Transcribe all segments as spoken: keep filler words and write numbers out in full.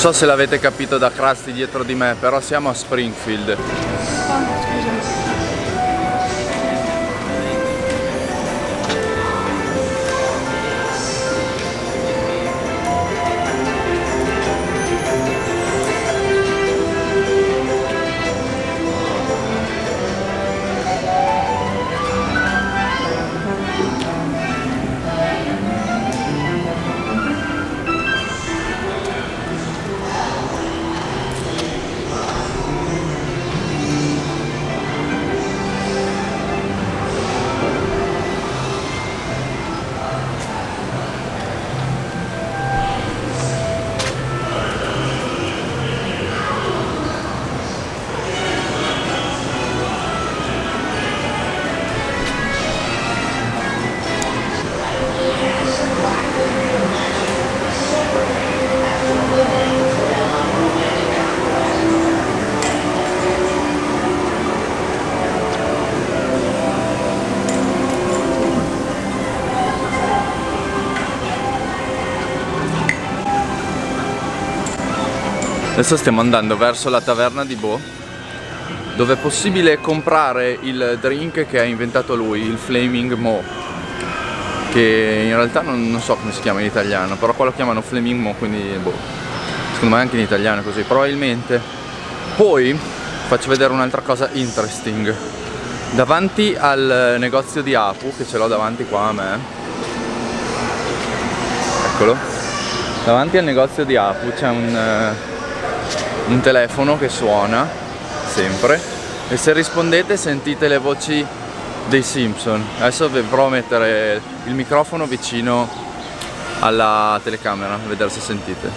so se l'avete capito da Krusty dietro di me, però siamo a Springfield. Adesso stiamo andando verso la taverna di Boe, dove è possibile comprare il drink che ha inventato lui, il Flaming Moe, che in realtà non, non so come si chiama in italiano, però qua lo chiamano Flaming Moe, quindi boh, secondo me anche in italiano è così, probabilmente. Poi faccio vedere un'altra cosa interesting. Davanti al negozio di Apu, che ce l'ho davanti qua a me, eccolo, davanti al negozio di Apu c'è un... un telefono che suona sempre e se rispondete sentite le voci dei Simpson. Adesso vi provo a mettere il microfono vicino alla telecamera a vedere se sentite.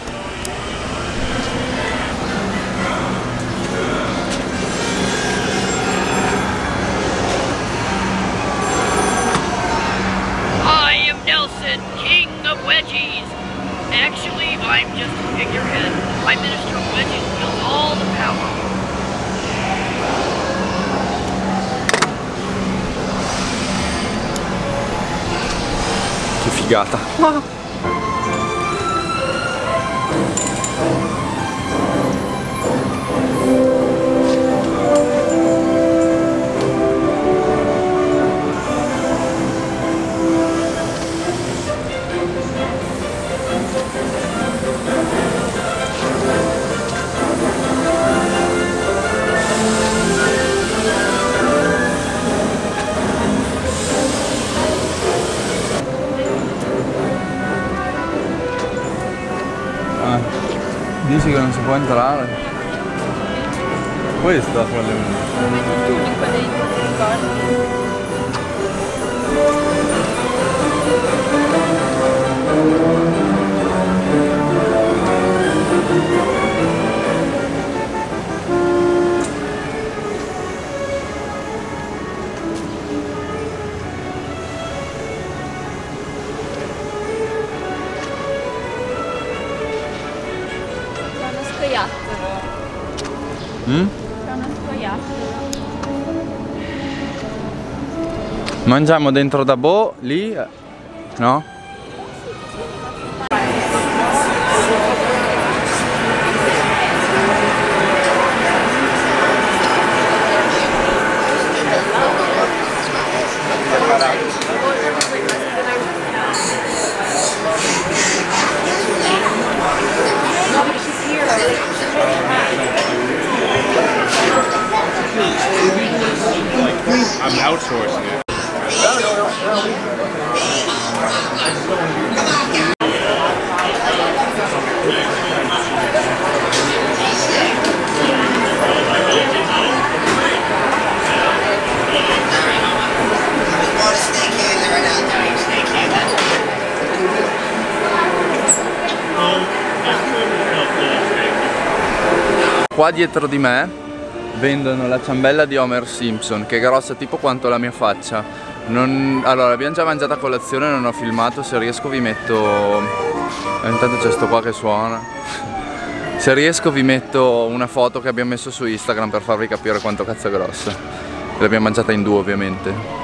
I am Nelson, king of wedgies. Actually, I'm just a figurehead. My minister of wedgies wields all the power. Che figata! Ah. Dici che non si può entrare? Questa quella è Mm? Mangiamo dentro da Boe, lì, no? I'm outsourcing it. Qua dietro di me vendono la ciambella di Homer Simpson, che è grossa tipo quanto la mia faccia. Non... Allora, abbiamo già mangiato a colazione, non ho filmato, se riesco vi metto... Intanto c'è sto qua che suona. Se riesco vi metto una foto che abbiamo messo su Instagram per farvi capire quanto cazzo è grossa. L'abbiamo mangiata in due, ovviamente.